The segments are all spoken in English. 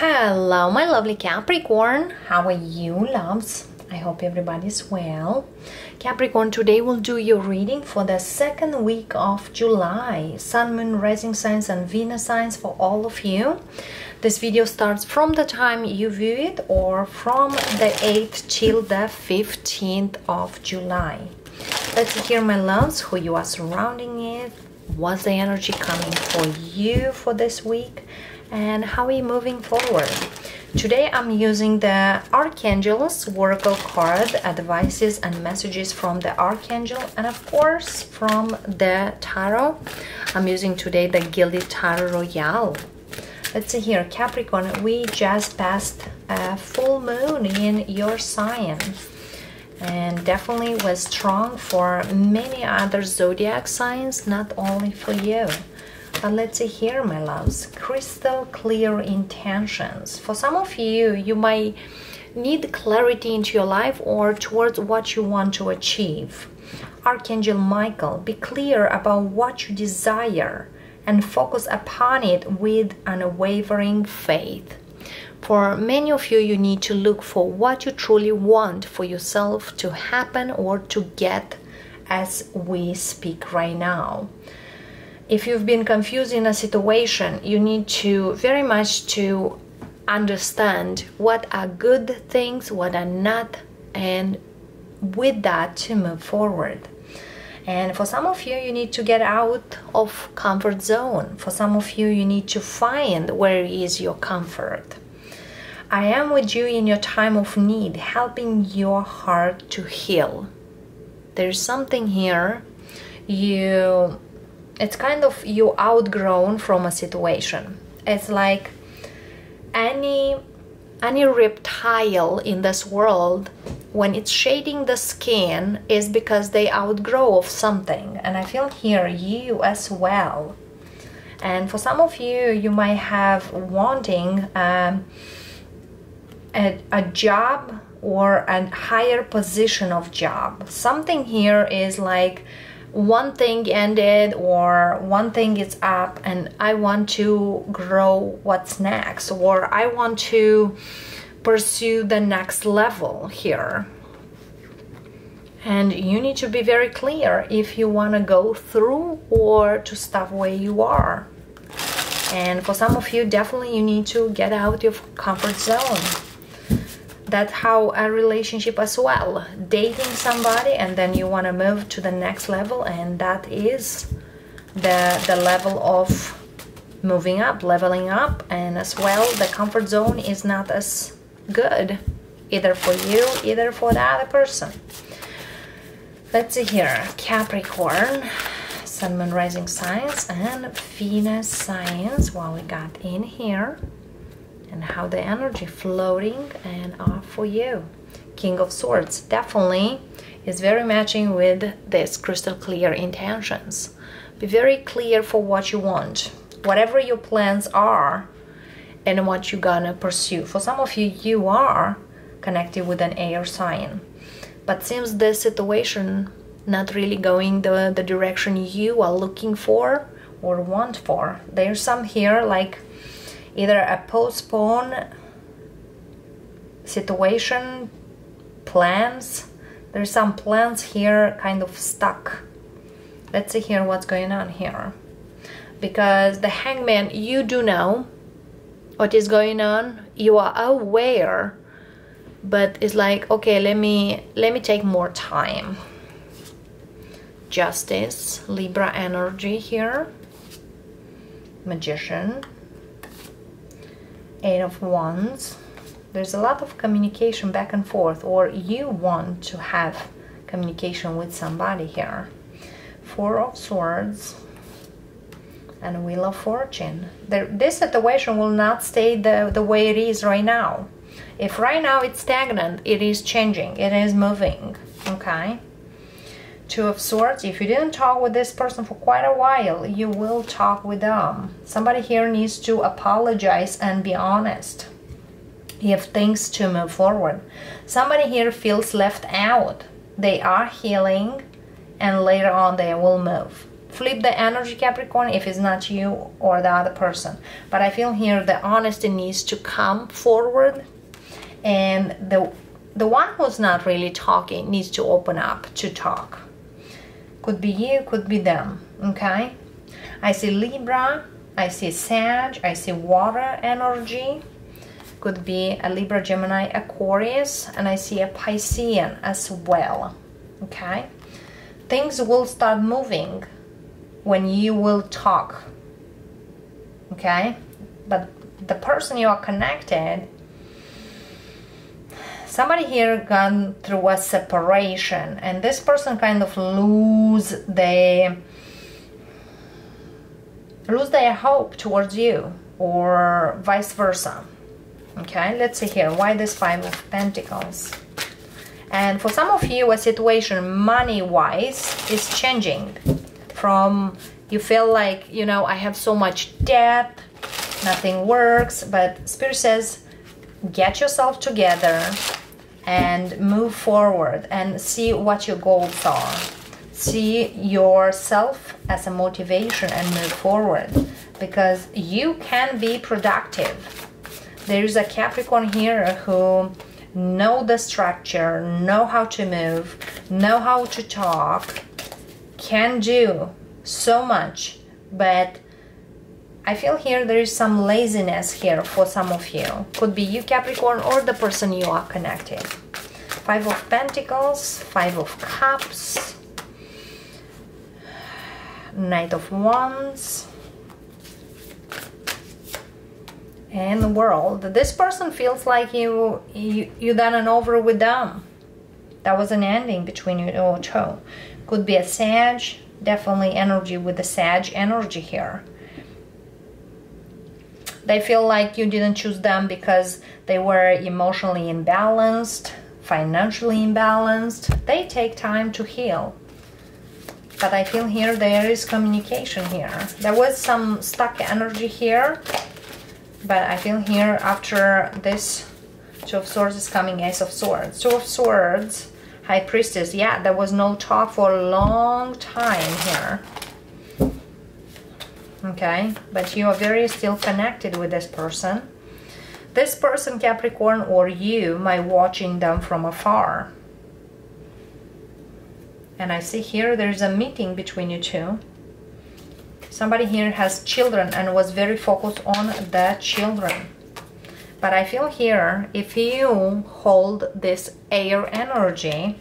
Hello my lovely Capricorn, how are you loves? I hope everybody's well. Capricorn, today we'll do your reading for the second week of July. Sun, Moon, Rising signs and Venus signs for all of you. This video starts from the time you view it or from the 8th till the 15th of July. Let's hear my loves, who you are surrounding it, what's the energy coming for you for this week, and how are you moving forward. Today I'm using the Archangel's Oracle card, advices and messages from the Archangel, and of course from the Tarot. I'm using today the Gilded Tarot Royale. Let's see here, Capricorn, we just passed a full moon in your sign, and definitely was strong for many other zodiac signs, not only for you. But let's see here, my loves, crystal clear intentions. For some of you, you might need clarity into your life or towards what you want to achieve. Archangel Michael, be clear about what you desire and focus upon it with unwavering faith. For many of you, you need to look for what you truly want for yourself to happen or to get as we speak right now. If you've been confused in a situation, you need to very much to understand what are good things, what are not, and with that to move forward. And for some of you, you need to get out of comfort zone. For some of you, you need to find where is your comfort. I am with you in your time of need, helping your heart to heal. There's something here, it's kind of you outgrown from a situation. It's like any reptile in this world, when it's shedding the skin, is because they outgrow of something. And I feel here you as well. And for some of you, you might have wanting a job or a higher position of job. Something here is like, one thing ended or one thing is up and I want to grow what's next, or I want to pursue the next level here. And you need to be very clear if you want to go through or to stop where you are. And for some of you, definitely you need to get out your comfort zone. That's how a relationship as well, dating somebody and then you want to move to the next level, and that is the level of moving up, leveling up, and as well the comfort zone is not as good either for you, either for the other person. Let's see here, Capricorn, Sun, Moon, Rising signs and Venus signs, what we got in here and how the energy floating and are for you. King of Swords definitely is very matching with this crystal clear intentions. Be very clear for what you want, whatever your plans are and what you're gonna pursue. For some of you, you are connected with an air sign, but seems this situation not really going the direction you are looking for or want for. There's some here like either a postpone situation, plans. There's some plans here kind of stuck. Let's see here what's going on here. Because the Hangman, you do know what is going on. You are aware, but it's like, okay, let me take more time. Justice, Libra energy here. Magician. Eight of Wands. There's a lot of communication back and forth, or you want to have communication with somebody here. Four of Swords and Wheel of Fortune. This situation will not stay the way it is right now. If right now it's stagnant, it is changing, it is moving, okay? Two of Swords, if you didn't talk with this person for quite a while, you will talk with them. Somebody here needs to apologize and be honest if things to move forward. Somebody here feels left out. They are healing and later on they will move. flip the energy, Capricorn, if it's not you or the other person. But I feel here the honesty needs to come forward, and the one who's not really talking needs to open up to talk. Could be you, could be them, okay? I see Libra, I see Sag, I see water energy. Could be a Libra, Gemini, Aquarius, and I see a Piscean as well, okay? Things will start moving when you will talk, okay? But the person you are connected, somebody here gone through a separation, and this person kind of lose their hope towards you, or vice versa. Okay, let's see here why this Five of Pentacles. And for some of you, a situation money-wise is changing from you feel like, you know, I have so much debt, nothing works, but Spirit says, get yourself together and move forward and see what your goals are. See yourself as a motivation and move forward, because you can be productive. There is a Capricorn here who know the structure, know how to move, know how to talk, can do so much, but I feel here there is some laziness here for some of you. Could be you, Capricorn, or the person you are connected. Five of Pentacles, Five of Cups, Knight of Wands, and the World. This person feels like you done an over with them. That was an ending between you or two. Could be a Sag, definitely energy with the Sag energy here. They feel like you didn't choose them because they were emotionally imbalanced, financially imbalanced. They take time to heal. But I feel here there is communication here. There was some stuck energy here. But I feel here after this Two of Swords is coming Ace of Swords. Two of Swords, High Priestess. Yeah, there was no talk for a long time here. Okay, but you are very still connected with this person. This person, Capricorn, or you might be watching them from afar. And I see here there's a meeting between you two. Somebody here has children and was very focused on the children. But I feel here, if you hold this air energy,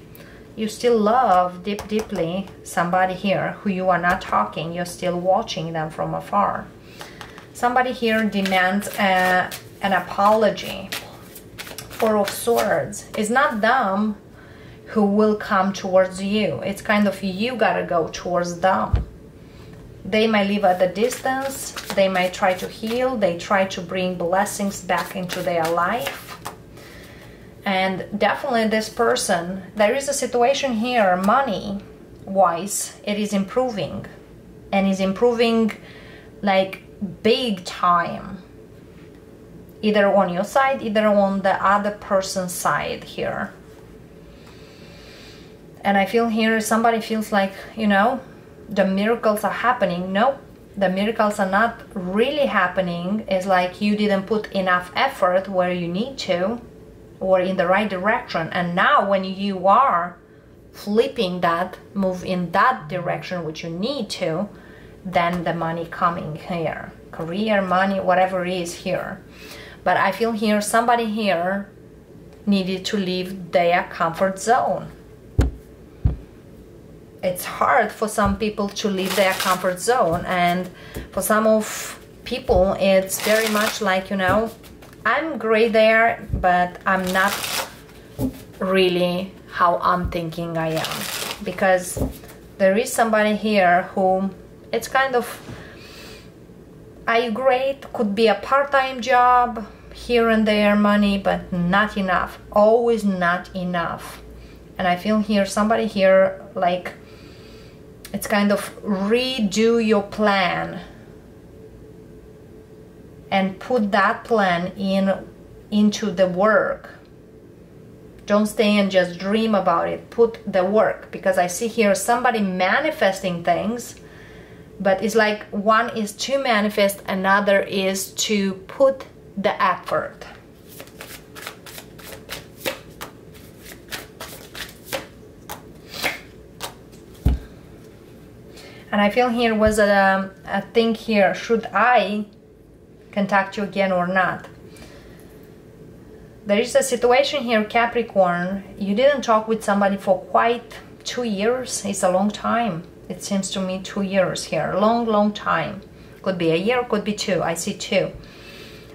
you still love deeply somebody here who you are not talking. You're still watching them from afar. Somebody here demands an apology. Four of Swords. It's not them who will come towards you. It's kind of you gotta go towards them. They might live at a distance, they might try to heal, they try to bring blessings back into their life. And definitely this person, there is a situation here, money-wise, it is improving. And is improving like big time. Either on your side, either on the other person's side here. And I feel here somebody feels like, you know, the miracles are happening. No, the miracles are not really happening. It's like you didn't put enough effort where you need to or in the right direction. And now when you are flipping that, move in that direction which you need to, then the money coming here. Career, money, whatever it is here. But I feel here somebody here needed to leave their comfort zone. It's hard for some people to leave their comfort zone, and for some of people it's very much like, you know, I'm great there, but I'm not really how I'm thinking I am, because there is somebody here who it's kind of, are you great? Could be a part-time job here and there, money, but not enough, always not enough. And I feel here somebody here like it's kind of redo your plan and put that plan into the work. Don't stay and just dream about it. Put the work, because I see here somebody manifesting things But it's like one is to manifest, another is to put the effort. And I feel here was a thing here. Should I contact you again or not? There is a situation here, Capricorn. You didn't talk with somebody for quite 2 years. It's a long time. It seems to me 2 years here. Long time. Could be a year, could be two. I see two.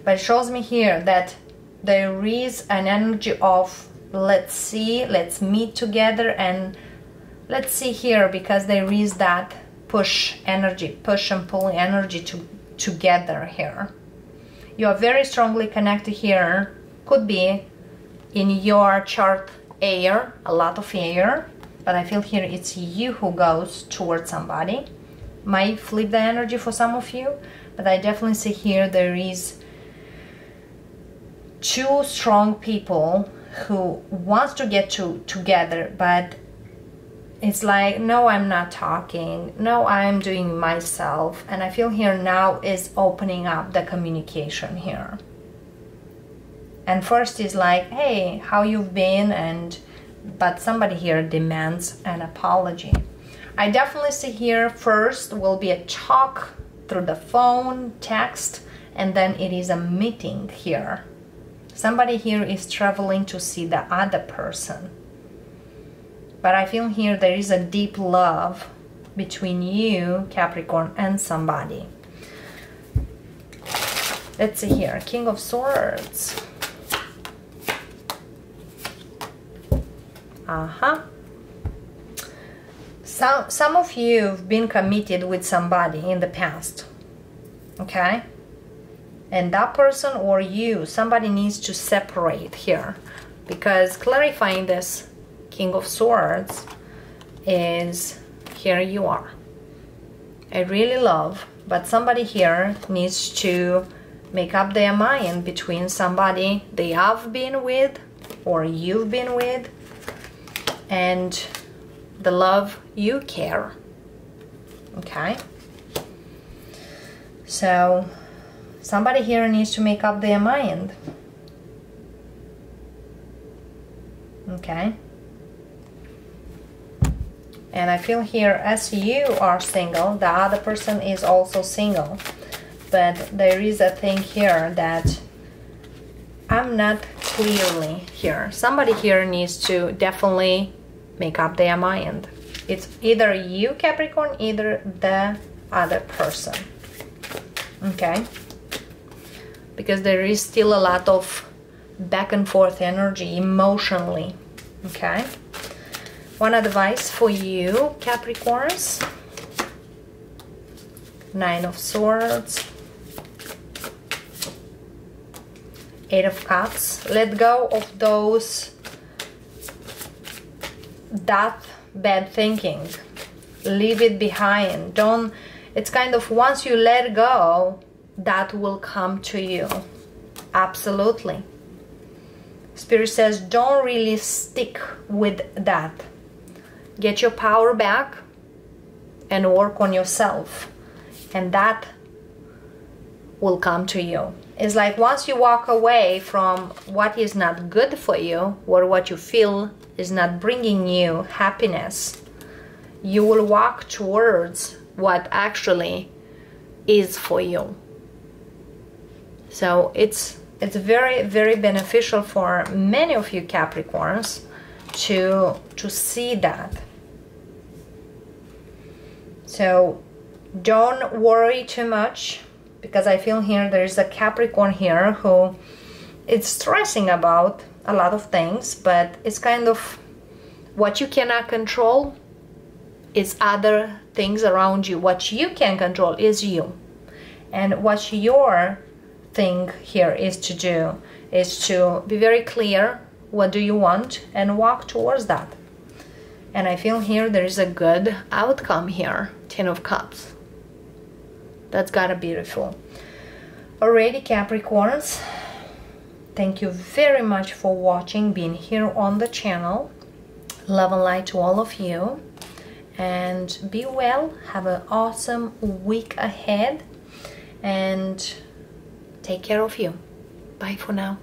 But it shows me here that there is an energy of let's see, let's meet together and let's see here, because there is that push energy, push and pull energy together here. You are very strongly connected here. Could be in your chart air, a lot of air, but I feel here it's you who goes towards somebody. Might flip the energy for some of you, but I definitely see here there is two strong people who wants to get together, but it's like, no, I'm not talking, no, I'm doing myself. And I feel here now is opening up the communication here. And first is like, hey, how you've been, and but somebody here demands an apology. I definitely see here first will be a talk through the phone, text, and then it is a meeting here. Somebody here is traveling to see the other person. But I feel here there is a deep love between you, Capricorn, and somebody. Let's see here, King of Swords. Some of you have been committed with somebody in the past, okay? And that person or you, somebody needs to separate here, because clarifying this King of Swords is here you are. I really love, but somebody here needs to make up their mind between somebody they have been with or you've been with and the love you care, okay? So somebody here needs to make up their mind, okay? And I feel here as you are single, the other person is also single, but there is a thing here that I'm not clearly here. Somebody here needs to definitely make up their mind. It's either you, Capricorn, either the other person, okay? Because there is still a lot of back and forth energy emotionally, okay? One advice for you, Capricorns. Nine of Swords. Eight of Cups. Let go of that bad thinking. Leave it behind. Don't, it's kind of once you let go, that will come to you. Absolutely. Spirit says don't really stick with that. Get your power back and work on yourself. And that will come to you. It's like once you walk away from what is not good for you or what you feel is not bringing you happiness, you will walk towards what actually is for you. So it's very, very beneficial for many of you Capricorns to see that. So don't worry too much, because I feel here there is a Capricorn here who is stressing about a lot of things, but it's kind of what you cannot control is other things around you. What you can control is you. And what your thing here is to do is to be very clear what do you want and walk towards that. And I feel here there is a good outcome here. Ten of Cups. That's gotta be beautiful. Alrighty, Capricorns, thank you very much for watching, being here on the channel. Love and light to all of you. and be well. Have an awesome week ahead and take care of you. Bye for now.